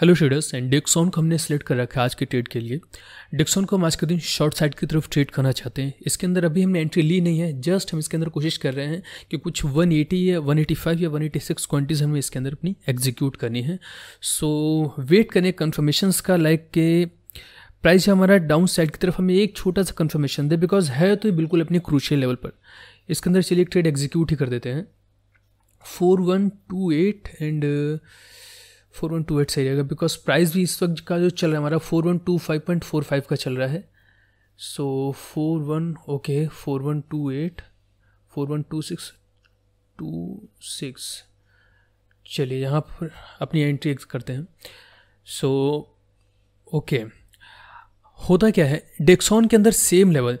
Hello traders, and डेक्सॉन को हमने select कर रखा है आज के ट्रेड के लिए। डेक्सॉन को हम आज के दिन शॉर्ट साइड की तरफ ट्रेड करना चाहते हैं। इसके अंदर अभी हमने एंट्री ली नहीं है, जस्ट हम इसके अंदर कोशिश कर रहे हैं कि कुछ 180 या 185 या 186 क्वांटिटीज हमें इसके अंदर अपनी एग्जीक्यूट करनी है। सो वेट करें कन्फर्मेशंस का, लाइक के प्राइस हमारा डाउन साइड की तरफ हमें एक छोटा सा कन्फर्मेशन दे, बिकॉज है तो बिल्कुल अपने क्रूशियल लेवल पर। इसके अंदर चलिए ट्रेड एग्जीक्यूट ही कर देते हैं। 4128 एंड 4128 सही रहेगा, बिकॉज प्राइस भी इस वक्त का जो चल रहा है हमारा 4125.45 का चल रहा है। सो 4128 412626 चलिए यहाँ पर अपनी एंट्री करते हैं। सो होता क्या है डेक्सॉन के अंदर सेम लेवल,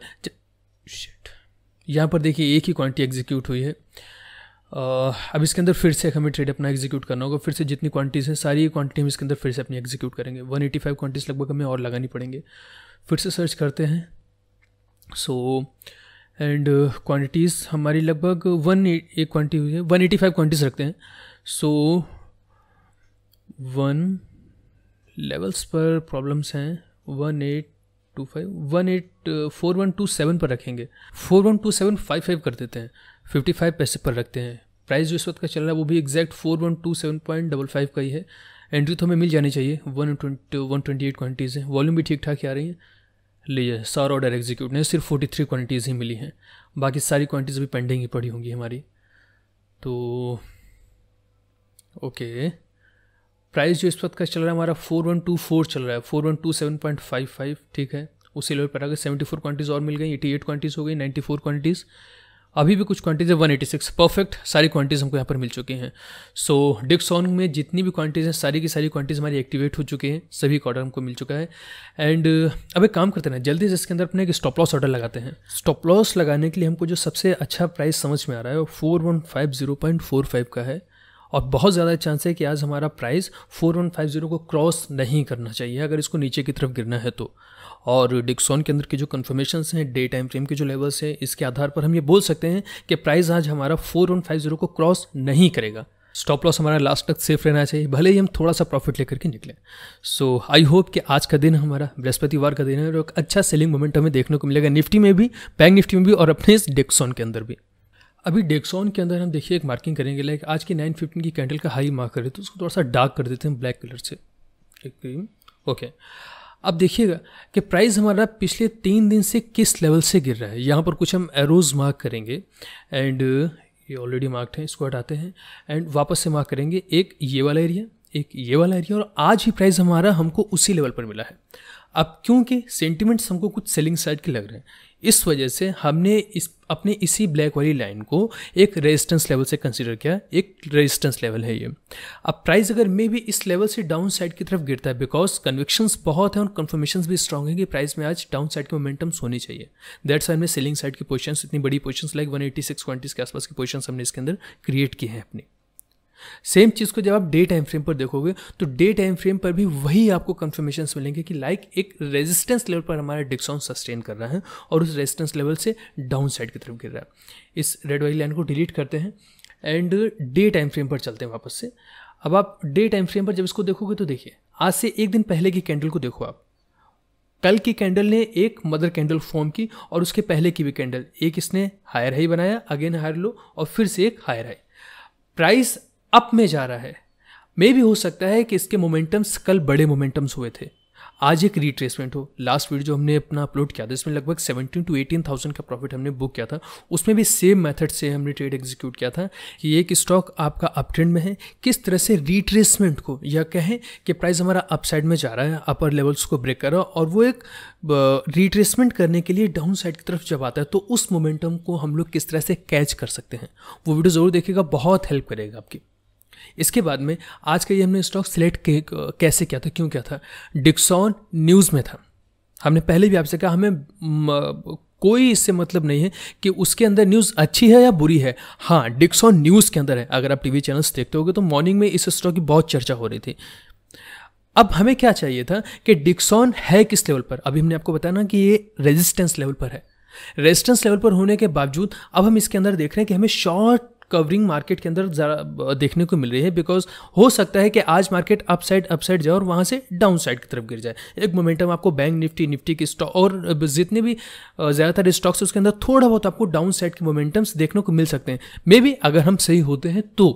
यहाँ पर देखिए एक ही क्वांटिटी एग्जीक्यूट हुई है। अब इसके अंदर फिर से हमें ट्रेड अपना एग्जीक्यूट करना होगा। फिर से जितनी क्वांटिटीज़ हैं सारी क्वांटिटी हम इसके अंदर फिर से अपनी एग्जीक्यूट करेंगे। 185 क्वांटिटीज़ लगभग हमें और लगानी पड़ेंगे। फिर से सर्च करते हैं। सो एंड क्वांटिटीज़ हमारी लगभग 1 क्वांटिटी हुई है, 185 क्वांटिटीज़ रखते हैं। सो 1 लेवल्स पर प्रॉब्लम्स हैं, 4127 पर रखेंगे, 412755 कर देते हैं, 55 पैसे पर रखते हैं। प्राइस जो इस वक्त का चल रहा है वो भी एग्जैक्ट 4127.55 का ही है। एंट्री तो हमें मिल जानी चाहिए, 128 क्वांटिटीज़ हैं, वॉल्यूम भी ठीक ठाक ही आ रही है। लीजिए सारा ऑर्डर एग्जीक्यूट नहीं, सिर्फ 43 क्वांटिटीज़ ही मिली हैं, बाकी सारी क्वांटिटीज़ भी पेंडिंग ही पड़ी होंगी हमारी। तो प्राइस जो इस वक्त का चल रहा है हमारा 4124 चल रहा है, 4127.55 ठीक है। उसी लेवल पर आगे 74 क्वांटिटीज़ और मिल गई, 88 क्वांटिटीज़ हो गई, 94 क्वांटिटीज़, अभी भी कुछ क्वांटिटीज़ है 186। परफेक्ट, सारी क्वांटिटीज़ हमको यहाँ पर मिल चुकी हैं। सो डेक्सॉन में जितनी भी क्वांटिटीज़ हैं सारी की सारी क्वांटिटीज़ हमारी एक्टिवेट हो चुकी हैं, सभी का ऑर्डर हमको मिल चुका है। एंड अब एक काम करते हैं, जल्दी से इसके अंदर अपने एक स्टॉप लॉस ऑर्डर लगाते हैं। स्टॉप लॉस लगाने के लिए हमको जो सबसे अच्छा प्राइस समझ में आ रहा है वो 4150.45 का है, और बहुत ज़्यादा चांस है कि आज हमारा प्राइस 4150 को क्रॉस नहीं करना चाहिए अगर इसको नीचे की तरफ गिरना है तो। और डेक्सॉन के अंदर के जो कन्फर्मेशंस हैं, डे टाइम फ्रेम के जो लेवल्स हैं, इसके आधार पर हम ये बोल सकते हैं कि प्राइस आज हमारा 4150 को क्रॉस नहीं करेगा। स्टॉप लॉस हमारा लास्ट तक सेफ रहना चाहिए, भले ही हम थोड़ा सा प्रॉफिट लेकर के निकलें। सो आई होप कि आज का दिन हमारा बृहस्पतिवार का दिन है और एक अच्छा सेलिंग मोमेंट हमें देखने को मिलेगा, निफ्टी में भी, बैंक निफ्टी में भी, और अपने इस डेक्सॉन के अंदर भी। अभी डेक्सॉन के अंदर हम देखिए एक मार्किंग करेंगे, लाइक आज की 9:15 की कैंडल का हाई मार्क करें तो उसको थोड़ा सा डार्क कर देते हैं ब्लैक कलर से। अब देखिएगा कि प्राइस हमारा पिछले 3 दिन से किस लेवल से गिर रहा है। यहाँ पर कुछ हम एरोज़ मार्क करेंगे, एंड ये ऑलरेडी मार्क्ड है, इसको हटाते हैं एंड वापस से मार्क करेंगे। एक ये वाला एरिया, एक ये वाला एरिया, और आज ही प्राइस हमारा हमको उसी लेवल पर मिला है। अब क्योंकि सेंटिमेंट्स हमको कुछ सेलिंग साइड के लग रहे हैं, इस वजह से हमने अपने इसी ब्लैक वाली लाइन को एक रेजिस्टेंस लेवल से कंसीडर किया। एक रेजिस्टेंस लेवल है ये। अब प्राइस अगर मे भी इस लेवल से डाउन साइड की तरफ गिरता है, बिकॉज कन्विक्शंस बहुत हैं और कन्फर्मेशंस भी स्ट्रांग हैं कि प्राइस में आज डाउन साइड के मोमेंटम्स होनी चाहिए। दैट्स वाई हमने सेलिंग साइड की पोजीशंस, इतनी बड़ी पोजीशंस लाइक 186 क्वांटिटीज के आसपास की पोजीशंस हमने इसके अंदर क्रिएट की हैं अपनी। सेम चीज़ को जब आप डे टाइम फ्रेम पर देखोगे तो डे टाइम फ्रेम पर भी वही आपको कंफर्मेशंस मिलेंगे कि लाइक एक रेजिस्टेंस लेवल पर हमारा डेक्सॉन सस्टेन कर रहा है और उस रेजिस्टेंस लेवल से डाउन साइड की तरफ गिर रहा है। इस रेड वाली लाइन को डिलीट करते हैं एंड डे टाइम फ्रेम पर चलते हैं वापस से। अब आप डे टाइम फ्रेम पर जब इसको देखोगे तो देखिए आज से एक दिन पहले की कैंडल को देखो आप, कल की कैंडल ने एक मदर कैंडल फॉर्म की और उसके पहले की भी कैंडल, एक इसने हायर हाई बनाया, अगेन हायर लो, और फिर से एक हायर हाई। प्राइस अप में जा रहा है, मे भी हो सकता है कि इसके मोमेंटम्स कल बड़े मोमेंटम्स हुए थे, आज एक रिट्रेसमेंट हो। लास्ट वीडियो जो हमने अपना अपलोड किया था इसमें लगभग 17,000 to 18,000 का प्रॉफिट हमने बुक किया था, उसमें भी सेम मेथड से हमने ट्रेड एग्जीक्यूट किया था कि एक स्टॉक आपका अप ट्रेंड में है, किस तरह से रिट्रेसमेंट को, या कहें कि प्राइस हमारा अपसाइड में जा रहा है, अपर लेवल्स को ब्रेक कर रहा है, और वो एक रिट्रेसमेंट करने के लिए डाउन साइड की तरफ जब आता है तो उस मोमेंटम को हम लोग किस तरह से कैच कर सकते हैं। वो वीडियो ज़रूर देखिएगा, बहुत हेल्प करेगा आपकी। इसके बाद में आज का ये हमने स्टॉक सिलेक्ट कैसे किया था, क्यों किया था, डेक्सॉन न्यूज़ में था। हमने पहले भी आपसे कहा हमें कोई इससे मतलब नहीं है कि उसके अंदर न्यूज़ अच्छी है या बुरी है। हाँ, डेक्सॉन न्यूज़ के अंदर है। अगर आप टीवी चैनल्स देखते होगे तो मॉर्निंग में इस स्टॉक की बहुत चर्चा हो रही थी। अब हमें क्या चाहिए था कि डेक्सॉन है किस लेवल पर। अभी हमने आपको बताया ना कि ये रेजिस्टेंस लेवल पर है। रेजिस्टेंस लेवल पर होने के बावजूद अब हम इसके अंदर देख रहे हैं कि हमें शॉर्ट कवरिंग मार्केट के अंदर ज़रा देखने को मिल रही है, बिकॉज हो सकता है कि आज मार्केट अपसाइड जाए और वहाँ से डाउन साइड की तरफ गिर जाए। एक मोमेंटम आपको बैंक निफ्टी, निफ्टी की स्टॉक और जितने भी ज़्यादातर स्टॉक्स उसके अंदर थोड़ा बहुत आपको डाउन साइड के मोमेंटम्स देखने को मिल सकते हैं, मे बी अगर हम सही होते हैं तो,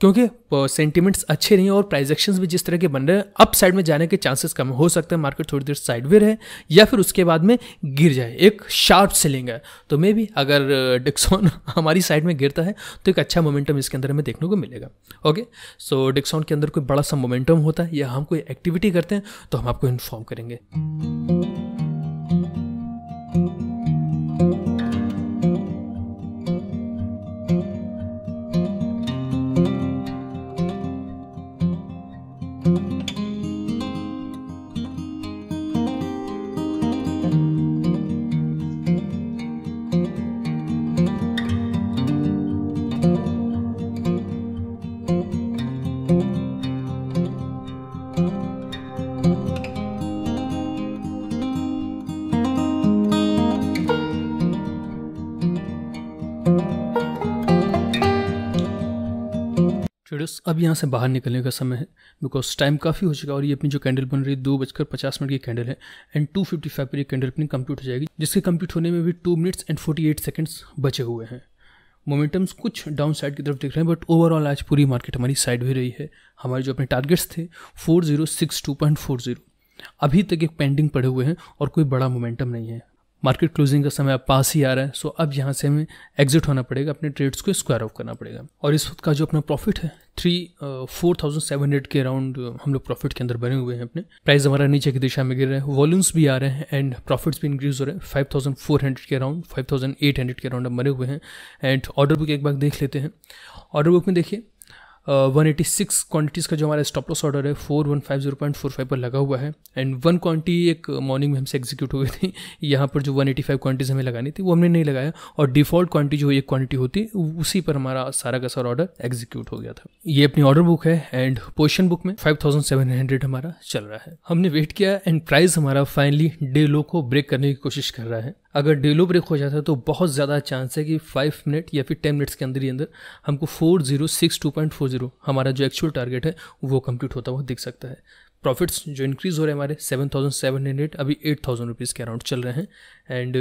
क्योंकि सेंटीमेंट्स अच्छे नहीं और प्राइस एक्शंस भी जिस तरह के बन रहे हैं अप साइड में जाने के चांसेस कम हो सकते हैं। मार्केट थोड़ी देर साइडवे रहे या फिर उसके बाद में गिर जाए, एक शार्प सेलिंग है तो मे बी अगर डिक्सॉन हमारी साइड में गिरता है तो एक अच्छा मोमेंटम इसके अंदर हमें देखने को मिलेगा। ओके, सो डिक्सॉन के अंदर कोई बड़ा सा मोमेंटम होता है या हम कोई एक्टिविटी करते हैं तो हम आपको इन्फॉर्म करेंगे। अब यहाँ से बाहर निकलने का समय है बिकॉज टाइम काफ़ी हो चुका है और ये अपनी जो कैंडल बन रही है 2:50 की कैंडल है एंड 2:55 पर ये कैंडल अपनी कंप्लीट हो जाएगी, जिसके कंप्लीट होने में भी 2 मिनट्स एंड 48 सेकेंड्स बचे हुए हैं। मोमेंटम्स कुछ डाउन साइड की तरफ दिख रहे हैं, बट ओवरऑल आज पूरी मार्केट हमारी साइड भी रही है। हमारे जो अपने टारगेट्स थे 4062.40 अभी तक एक पेंडिंग पड़े हुए हैं और कोई बड़ा मोमेंटम नहीं है। मार्केट क्लोजिंग का समय अब पास ही आ रहा है, सो अब यहाँ से हमें एग्जिट होना पड़ेगा, अपने ट्रेड्स को स्क्वायर ऑफ करना पड़ेगा। और इस वक्त का जो अपना प्रॉफिट है 4,700 के अराउंड हम लोग प्रॉफिट के अंदर बने हुए हैं। अपने प्राइस हमारा नीचे की दिशा में गिर रहा है, वॉल्यूम्स भी आ रहे हैं एंड प्रॉफिट्स भी इंक्रीज हो रहे हैं। 5,400 के अराउंड, 5,800 के अराउंड हम बने हुए हैं। एंड ऑर्डर बुक एक बार देख लेते हैं। ऑर्डर बुक में देखिए 186 क्वांटिटीज़ का जो हमारा स्टॉप लॉस ऑर्डर है 4150.45 पर लगा हुआ है एंड 1 क्वांटिटी एक मॉर्निंग में हमसे एग्जीक्यूट हो गई थी। यहाँ पर जो 185 क्वांटिटीज़ हमें लगानी थी वो हमने नहीं लगाया और डिफ़ॉल्ट क्वांटिटी जो एक क्वांटिटी होती उसी पर हमारा सारा का सारा ऑर्डर एग्जीक्यूट हो गया था। ये अपनी ऑर्डर बुक है एंड पोजीशन बुक में 5700 हमारा चल रहा है। हमने वेट किया एंड प्राइस हमारा फाइनली डे लो को ब्रेक करने की कोशिश कर रहा है। अगर डे लो ब्रेक हो जाता है तो बहुत ज़्यादा चांस है कि 5 मिनट या फिर 10 मिनट्स के अंदर ही अंदर हमको 4062.40 हमारा जो एक्चुअल टारगेट है वो कंप्लीट होता हुआ दिख सकता है। प्रॉफिट्स जो इंक्रीज़ हो रहे हैं हमारे 7,700 अभी 8,000 रुपीज़ के अराउंड चल रहे हैं एंड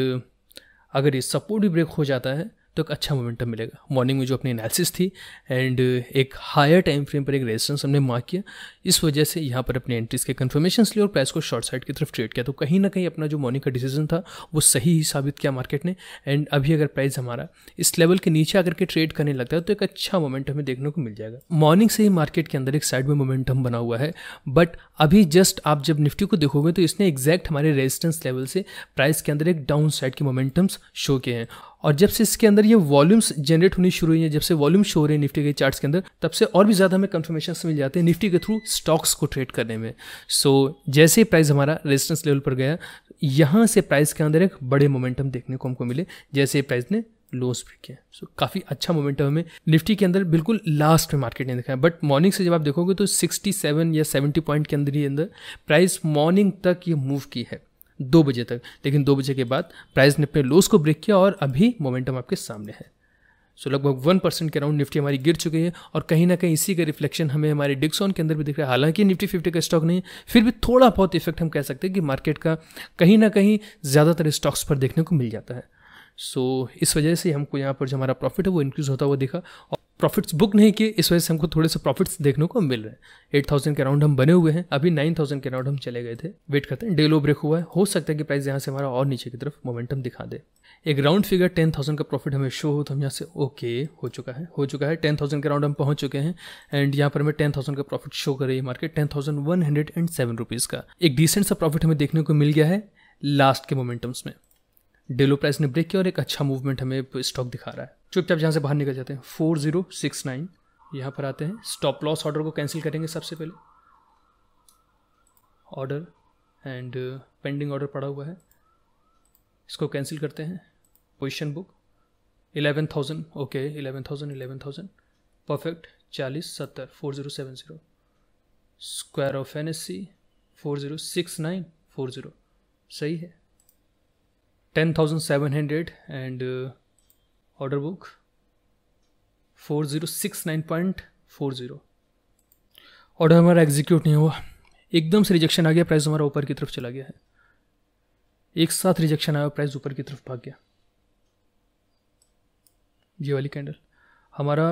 अगर ये सपोर्ट भी ब्रेक हो जाता है तो एक अच्छा मोमेंटम मिलेगा। मॉर्निंग में जो अपनी एनालिसिस थी एंड एक हायर टाइम फ्रेम पर एक रेजिस्टेंस हमने मार्क किया, इस वजह से यहाँ पर अपने एंट्रीज के कन्फर्मेशन लिए और प्राइस को शॉर्ट साइड की तरफ ट्रेड किया, तो कहीं ना कहीं अपना जो मॉर्निंग का डिसीजन था वो सही ही साबित किया मार्केट ने। एंड अभी अगर प्राइस हमारा इस लेवल के नीचे आकर के ट्रेड करने लगता है तो एक अच्छा मोमेंटम हमें देखने को मिल जाएगा। मॉर्निंग से ही मार्केट के अंदर एक साइड में मोमेंटम बना हुआ है, बट अभी जस्ट आप जब निफ्टी को देखोगे तो इसने एग्जैक्ट हमारे रेजिस्टेंस लेवल से प्राइस के अंदर एक डाउन साइड के मोमेंटम्स शो किए हैं। और जब से इसके अंदर ये वॉल्यूम्स जनरेट होनी शुरू हुई है, जब से वॉल्यूम शो हो रहे हैं निफ्टी के चार्ट्स के अंदर, तब से और भी ज़्यादा हमें कंफर्मेशंस मिल जाते हैं निफ्टी के थ्रू स्टॉक्स को ट्रेड करने में। सो जैसे ही प्राइस हमारा रेजिस्टेंस लेवल पर गया, यहाँ से प्राइस के अंदर एक बड़े मोमेंटम देखने को हमको मिले जैसे ही प्राइस ने लोस ब्रेक किया। सो काफ़ी अच्छा मोमेंटम हमें निफ्टी के अंदर बिल्कुल लास्ट में मार्केट ने दिखाया, बट मॉर्निंग से जब आप देखोगे तो 67 या 70 पॉइंट के अंदर ही अंदर प्राइस मॉर्निंग तक ये मूव की है 2 बजे तक, लेकिन 2 बजे के बाद प्राइस ने अपने लोस को ब्रेक किया और अभी मोमेंटम आपके सामने है। सो लगभग 1% के अराउंड निफ्टी हमारी गिर चुकी है और कहीं ना कहीं इसी का रिफ्लेक्शन हमें हमारे डिक्सॉन के अंदर भी दिख रहा है। हालांकि निफ्टी 50 का स्टॉक नहीं है, फिर भी थोड़ा बहुत इफेक्ट हम कह सकते हैं कि मार्केट का कहीं ना कहीं ज़्यादातर स्टॉक्स पर देखने को मिल जाता है। सो इस वजह से हमको यहाँ पर जो हमारा प्रॉफिट है वो इंक्रीज़ होता हुआ दिखा और प्रॉफिट्स बुक नहीं किए, इस वजह से हमको थोड़े से प्रॉफिट्स देखने को मिल रहे हैं। 8,000 के अराउंड हम बने हुए हैं, अभी 9,000 के अराउंड हम चले गए थे। वेट करते हैं, डे लो ब्रेक हुआ है, हो सकता है कि प्राइस यहाँ से हमारा और नीचे की तरफ मोमेंटम दिखा दे। एक राउंड फिगर 10,000 का प्रॉफिट हमें शो हो तो हम यहाँ से ओके हो चुका है 10,000 के अराउंड हम पहुँच चुके हैं एंड यहाँ पर हमें 10,000 का प्रॉफिट शो कर रही है मार्केट 10,107 रुपीज़ का। एक डिसेंट सा प्रॉफिट हमें देखने को मिल गया है लास्ट के मोमेंटम्स में। डे लो प्राइस ने ब्रेक किया और एक अच्छा मूवमेंट हमें स्टॉक दिखा रहा है। चुपचाप यहाँ से बाहर निकल जाते हैं। 4069 यहाँ पर आते हैं, स्टॉप लॉस ऑर्डर को कैंसिल करेंगे सबसे पहले। ऑर्डर एंड पेंडिंग ऑर्डर पड़ा हुआ है, इसको कैंसिल करते हैं। Position book 11,000, okay 11,000 perfect 4070 4070 square off NSE 4069 40 सही है। 10,700 एंड ऑर्डर बुक 4069.40 ऑर्डर हमारा एग्जीक्यूट नहीं हुआ, एकदम से रिजेक्शन आ गया, प्राइस हमारा ऊपर की तरफ चला गया है, एक साथ रिजेक्शन आया, प्राइस ऊपर की तरफ भाग गया। ये वाली कैंडल हमारा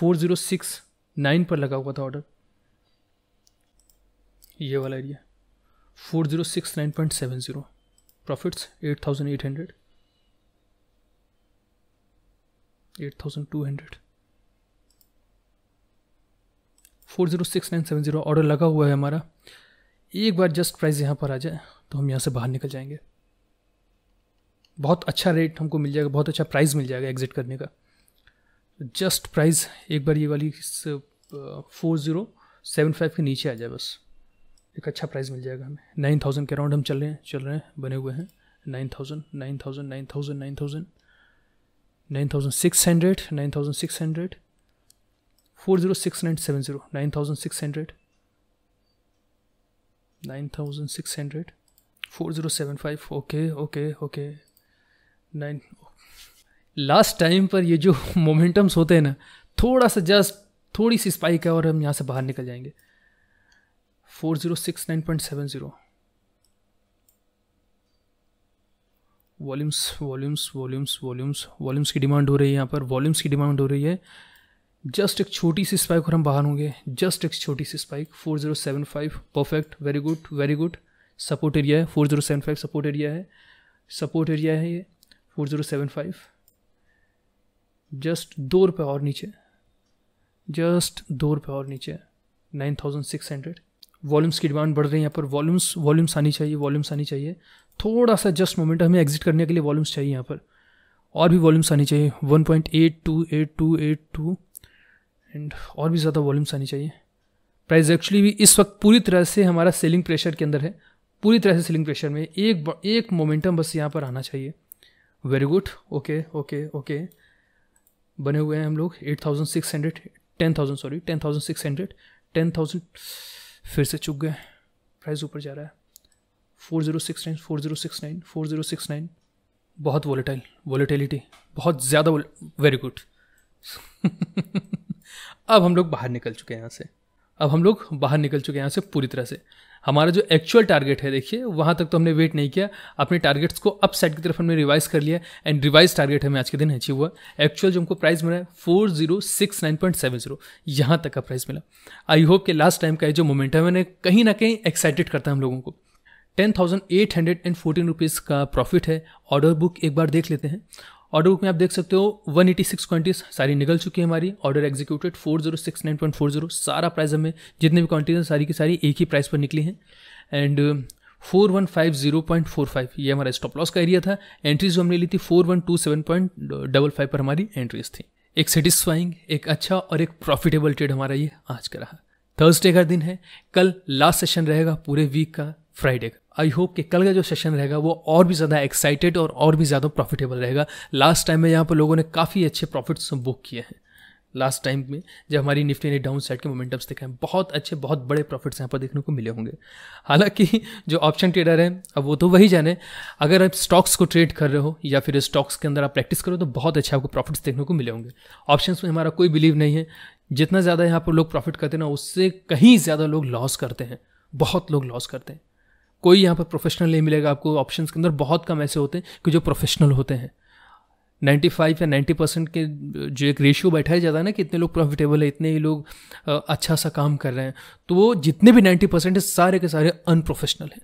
4069 पर लगा हुआ था ऑर्डर, ये वाला एरिया 4069.70, प्रॉफिट्स 8800, 8200, 4069.70 ऑर्डर लगा हुआ है हमारा। एक बार जस्ट प्राइस यहाँ पर आ जाए तो हम यहाँ से बाहर निकल जाएंगे, बहुत अच्छा रेट हमको मिल जाएगा, बहुत अच्छा प्राइस मिल जाएगा एग्जिट करने का। जस्ट प्राइस एक बार ये वाली 4075 के नीचे आ जाए बस, एक अच्छा प्राइस मिल जाएगा हमें। 9000 के अराउंड हम चल रहे हैं बने हुए हैं, 9000, 9600, 9600, 4069.70, 9600, 9600, 4075, okay okay okay, 9। Last time पर ये जो मोमेंटम्स होते हैं ना, थोड़ा सा जस्ट थोड़ी सी स्पाइक है और हम यहाँ से बाहर निकल जाएंगे। 4069.70, वॉल्यूम्स की डिमांड हो रही है यहाँ पर, वॉल्यूम्स की डिमांड हो रही है। जस्ट एक छोटी सी स्पाइक और हम बाहर होंगे, जस्ट एक छोटी सी spike. 4075 perfect, very good very good. Support area है 4075, सपोर्ट एरिया है, सपोर्ट एरिया है ये 4075। जस्ट ₹2 और नीचे, जस्ट ₹2 और नीचे, 9600। वॉल्यूम्स की डिमांड बढ़ रही है यहाँ पर, वॉल्यूम्स आनी चाहिए, वॉल्यूम्स आनी चाहिए, थोड़ा सा जस्ट मोमेंट हमें एग्जिट करने के लिए वॉल्यूम्स चाहिए यहाँ पर, और भी वॉल्यूम्स आनी चाहिए 1.828282 एंड और भी ज़्यादा वॉल्यूम्स आनी चाहिए। प्राइस एक्चुअली भी इस वक्त पूरी तरह से हमारा सेलिंग प्रेशर के अंदर है, पूरी तरह से सेलिंग प्रेशर में। एक मोमेंटम बस यहाँ पर आना चाहिए। Very good, okay okay okay, बने हुए हैं हम लोग 8600, 10000 सॉरी 10600, 10000, फिर से चुक गए, प्राइस ऊपर जा रहा है। 4069, बहुत वॉलेटिलिटी, बहुत ज़्यादा, वेरी गुड। अब हम लोग बाहर निकल चुके हैं यहाँ से, अब हम लोग बाहर निकल चुके हैं यहाँ से पूरी तरह से। हमारा जो एक्चुअल टारगेट है, देखिए वहाँ तक तो हमने वेट नहीं किया, अपने टारगेट्स को अप साइड की तरफ हमने रिवाइज कर लिया एंड रिवाइज टारगेट हमें आज के दिन अचीव हुआ। एक्चुअल जो हमको प्राइस मिला है 4069.70, यहाँ तक का प्राइस मिला। आई होप कि लास्ट टाइम का ये जो मोमेंटम है कहीं ना कहीं एक्साइटेड करता है हम लोगों को। 10,814 रुपीज़ का प्रॉफिट है। ऑर्डर बुक एक बार देख लेते हैं। ऑर्डर बुक में आप देख सकते हो 186 क्वांटिटीज सारी निकल चुकी है हमारी। ऑर्डर एग्जीक्यूटेड 4069.40, सारा प्राइस हमें जितने भी क्वांटिटीज सारी की सारी एक ही प्राइस पर निकली हैं। एंड 4150.45 ये हमारा स्टॉप लॉस का एरिया था। एंट्रीज हमने ली थी 4127.55 पर हमारी एंट्रीज थी। एक सेटिस्फाइंग, एक अच्छा और एक प्रॉफिटेबल ट्रेड हमारा ये आज का रहा। थर्सडे का दिन है, कल लास्ट सेशन रहेगा पूरे वीक का, फ्राइडे का। आई होप कि कल का जो सेशन रहेगा वो और भी ज़्यादा एक्साइटेड और भी ज़्यादा प्रॉफिटेबल रहेगा। लास्ट टाइम में यहाँ पर लोगों ने काफ़ी अच्छे प्रॉफिट्स बुक किए हैं। लास्ट टाइम में जब हमारी निफ्टी ने डाउन साइड के मोमेंटम्स देखे हैं, बहुत अच्छे, बहुत बड़े प्रॉफिट्स यहाँ पर देखने को मिले होंगे। हालांकि जो ऑप्शन ट्रेडर हैं, अब वो तो वही जाने। अगर आप स्टॉक्स को ट्रेड कर रहे हो या फिर स्टॉक्स के अंदर आप प्रैक्टिस करो तो बहुत अच्छे आपको प्रॉफिट्स देखने को मिले होंगे। ऑप्शंस में हमारा कोई बिलीव नहीं है, जितना ज़्यादा यहाँ पर लोग प्रॉफिट करते हैं ना, उससे कहीं ज़्यादा लोग लॉस करते हैं, बहुत लोग लॉस करते हैं। कोई यहाँ पर प्रोफेशनल नहीं मिलेगा आपको ऑप्शंस के अंदर, बहुत कम ऐसे होते हैं कि जो प्रोफेशनल होते हैं। 95 या 90% के जो एक रेशियो बैठाया जाता है ना कि इतने लोग प्रॉफिटेबल है, इतने ही लोग अच्छा सा काम कर रहे हैं, तो वो जितने भी 90% है सारे के सारे अनप्रोफेशनल हैं।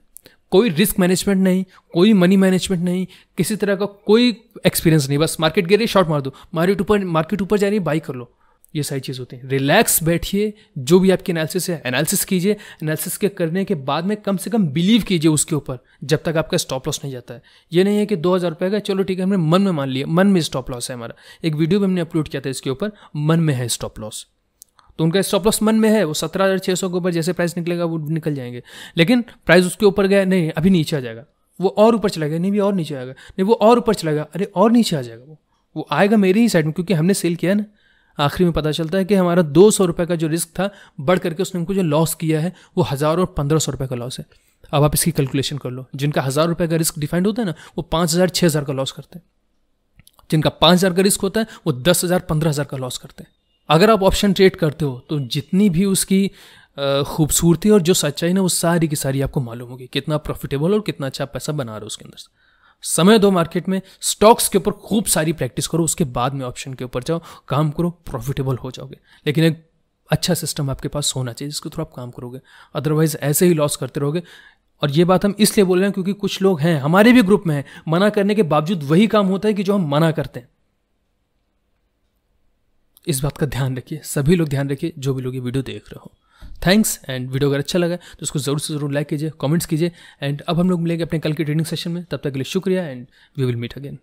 कोई रिस्क मैनेजमेंट नहीं, कोई मनी मैनेजमेंट नहीं, किसी तरह का कोई एक्सपीरियंस नहीं। बस मार्केट गिर रही, शॉर्ट मार दो, मार्केट ऊपर जा रही है, बाई कर लो, ये सारी चीज़ होती है। रिलैक्स बैठिए, जो भी आपकी एनालिसिस है एनालिसिस कीजिए, एनालिसिस के करने के बाद में कम से कम बिलीव कीजिए उसके ऊपर जब तक आपका स्टॉप लॉस नहीं जाता है। ये नहीं है कि 2000 रुपये का, चलो ठीक है हमने मन में मान लिया, मन में स्टॉप लॉस है हमारा। एक वीडियो भी हमने अपलोड किया था इसके ऊपर, मन में है स्टॉप लॉस, तो उनका स्टॉप लॉस मन में है, वो 17600 के ऊपर जैसे प्राइस निकलेगा वो निकल जाएंगे। लेकिन प्राइस उसके ऊपर गया, नहीं अभी नीचे आ जाएगा, वो और ऊपर चला गया, नहीं भी और नीचे आएगा, नहीं वो और ऊपर चला गया, अरे और नीचे आ जाएगा, वो आएगा मेरी ही साइड में, क्योंकि हमने सेल किया ना। आखिरी में पता चलता है कि हमारा 200 रुपये का जो रिस्क था बढ़ करके उसने हमको जो लॉस किया है वो 1000 और 1500 रुपये का लॉस है। अब आप इसकी कैलकुलेशन कर लो, जिनका 1000 रुपये का रिस्क डिफाइंड होता है ना, वो 5000 6000 का लॉस करते हैं। जिनका 5,000 का रिस्क होता है वो 10,000 15,000 का लॉस करते हैं। अगर आप ऑप्शन ट्रेड करते हो तो जितनी भी उसकी खूबसूरती और जो सच्चाई ना वो सारी की सारी आपको मालूम होगी, कितना प्रॉफिटेबल और कितना अच्छा पैसा बना रहे हो उसके अंदर। समय दो मार्केट में, स्टॉक्स के ऊपर खूब सारी प्रैक्टिस करो, उसके बाद में ऑप्शन के ऊपर जाओ, काम करो, प्रॉफिटेबल हो जाओगे। लेकिन एक अच्छा सिस्टम आपके पास होना चाहिए जिसके थ्रू आप काम करोगे, अदरवाइज ऐसे ही लॉस करते रहोगे। और ये बात हम इसलिए बोल रहे हैं क्योंकि कुछ लोग हैं हमारे भी ग्रुप में हैं, मना करने के बावजूद वही काम होता है कि जो हम मना करते हैं। इस बात का ध्यान रखिए, सभी लोग ध्यान रखिए जो भी लोग ये वीडियो देख रहे हो। थैंक्स एंड वीडियो अगर अच्छा लगा तो इसको ज़रूर से ज़रूर लाइक कीजिए, कमेंट्स कीजिए। एंड अब हम लोग मिलेंगे अपने कल के ट्रेडिंग सेशन में, तब तक के लिए शुक्रिया and we will meet again.